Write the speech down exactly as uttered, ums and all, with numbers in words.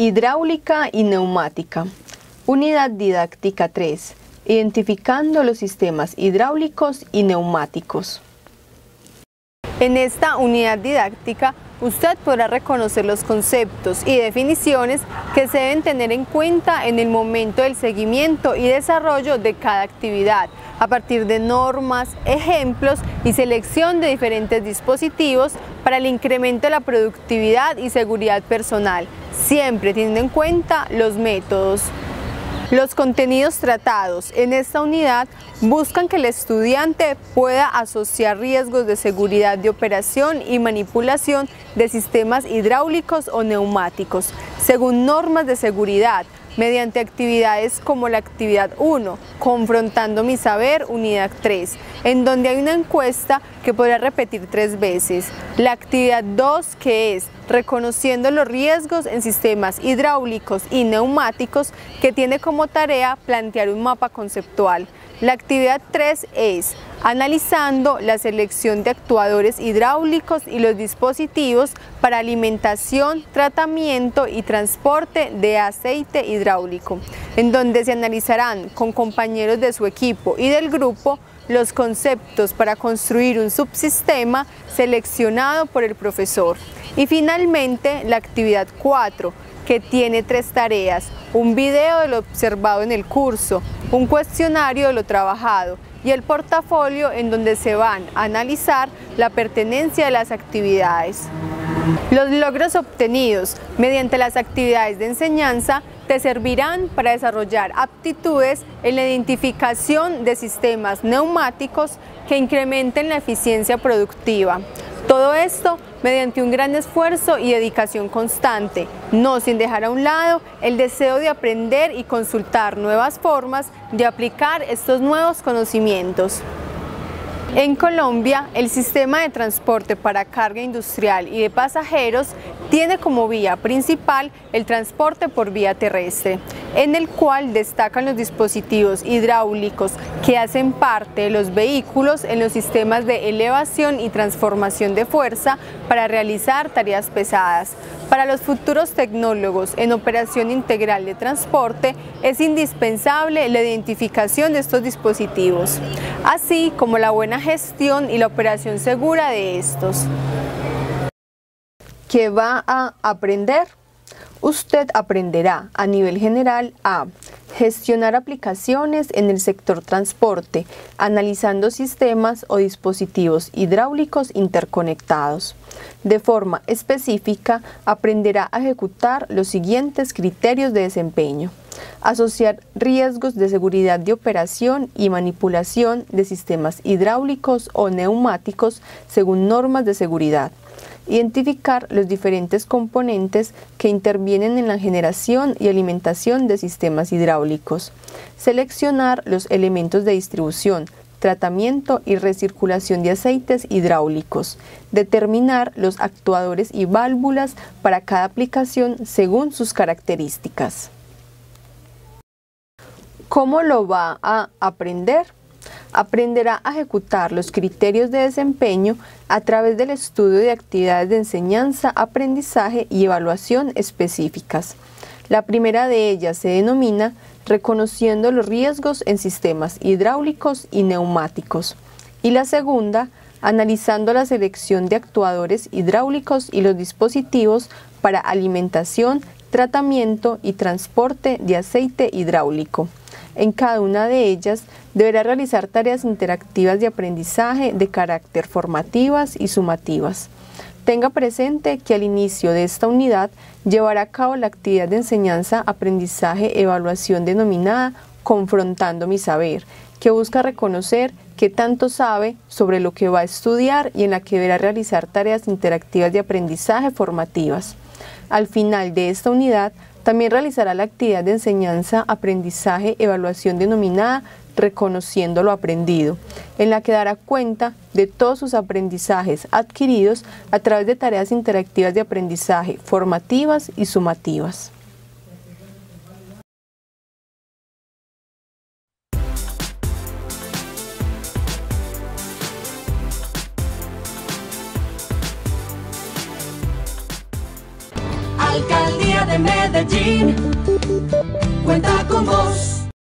Hidráulica y neumática. Unidad didáctica tres. Identificando los sistemas hidráulicos y neumáticos. En esta unidad didáctica, usted podrá reconocer los conceptos y definiciones que se deben tener en cuenta en el momento del seguimiento y desarrollo de cada actividad, a partir de normas, ejemplos y selección de diferentes dispositivos para el incremento de la productividad y seguridad personal, siempre teniendo en cuenta los métodos. Los contenidos tratados en esta unidad buscan que el estudiante pueda asociar riesgos de seguridad de operación y manipulación de sistemas hidráulicos o neumáticos, según normas de seguridad, mediante actividades como la actividad uno, Confrontando mi saber, unidad tres, en donde hay una encuesta que podrá repetir tres veces. La actividad dos, que es Reconociendo los riesgos en sistemas hidráulicos y neumáticos, que tiene como tarea plantear un mapa conceptual. La actividad tres es Analizando la selección de actuadores hidráulicos y los dispositivos para alimentación, tratamiento y transporte de aceite hidráulico, en donde se analizarán con compañeros de su equipo y del grupo los conceptos para construir un subsistema seleccionado por el profesor. Y finalmente la actividad cuatro, que tiene tres tareas: un video de lo observado en el curso, un cuestionario de lo trabajado y el portafolio, en donde se van a analizar la pertenencia de las actividades. Los logros obtenidos mediante las actividades de enseñanza te servirán para desarrollar aptitudes en la identificación de sistemas neumáticos que incrementen la eficiencia productiva. Todo esto mediante un gran esfuerzo y dedicación constante, no sin dejar a un lado el deseo de aprender y consultar nuevas formas de aplicar estos nuevos conocimientos. En Colombia, el sistema de transporte para carga industrial y de pasajeros tiene como vía principal el transporte por vía terrestre, en el cual destacan los dispositivos hidráulicos que hacen parte de los vehículos en los sistemas de elevación y transformación de fuerza para realizar tareas pesadas. Para los futuros tecnólogos en operación integral de transporte es indispensable la identificación de estos dispositivos, así como la buena gestión y la operación segura de estos. ¿Qué va a aprender? Usted aprenderá a nivel general a gestionar aplicaciones en el sector transporte, analizando sistemas o dispositivos hidráulicos interconectados. De forma específica, aprenderá a ejecutar los siguientes criterios de desempeño: asociar riesgos de seguridad de operación y manipulación de sistemas hidráulicos o neumáticos según normas de seguridad, identificar los diferentes componentes que intervienen en la generación y alimentación de sistemas hidráulicos, seleccionar los elementos de distribución, tratamiento y recirculación de aceites hidráulicos, determinar los actuadores y válvulas para cada aplicación según sus características. ¿Cómo lo va a aprender? Aprenderá a ejecutar los criterios de desempeño a través del estudio de actividades de enseñanza, aprendizaje y evaluación específicas. La primera de ellas se denomina Reconociendo los riesgos en sistemas hidráulicos y neumáticos, y la segunda, Analizando la selección de actuadores hidráulicos y los dispositivos para alimentación, tratamiento y transporte de aceite hidráulico. En cada una de ellas deberá realizar tareas interactivas de aprendizaje de carácter formativas y sumativas. Tenga presente que al inicio de esta unidad llevará a cabo la actividad de enseñanza, aprendizaje, evaluación denominada Confrontando mi saber, que busca reconocer qué tanto sabe sobre lo que va a estudiar y en la que deberá realizar tareas interactivas de aprendizaje formativas. Al final de esta unidad, también realizará la actividad de enseñanza, aprendizaje, evaluación denominada Reconociendo lo aprendido, en la que dará cuenta de todos sus aprendizajes adquiridos a través de tareas interactivas de aprendizaje formativas y sumativas. Alcaldía de Medellín. Medellín.